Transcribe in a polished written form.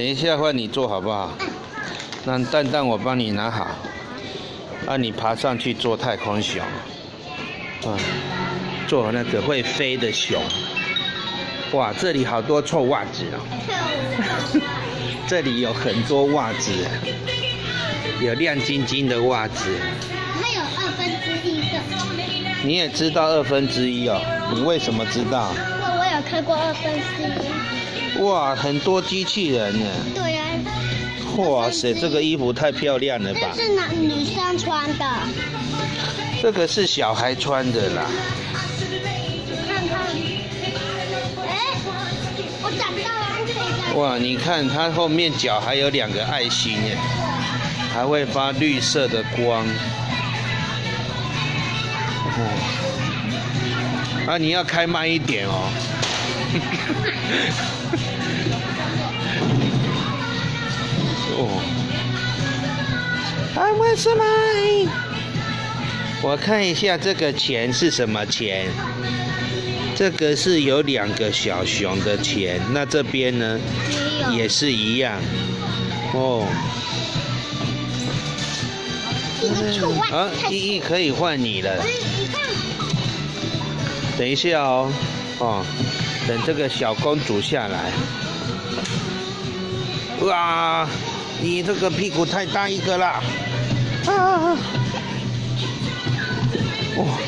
等一下换你做好不好？让蛋蛋我帮你拿好，让你爬上去做太空熊，做那个会飞的熊。哇，这里好多臭袜子哦！这里有很多袜子，有亮晶晶的袜子。还有1/2个。你也知道1/2哦？你为什么知道？我有开过1/2。哇，很多机器人呢。对呀。哇塞，这个衣服太漂亮了吧！这是女生穿的。这个是小孩穿的啦。看看。哎，我找不到了。哇，你看它后面脚还有2个爱心耶，还会发绿色的光。啊，你要开慢一点哦。我看一下这个钱是什么钱？这个是有2个小熊的钱，那这边呢也是一样哦。啊，依依可以换你了。等一下哦，等这个小公主下来。哇！你这个屁股太大一个了，啊！哇！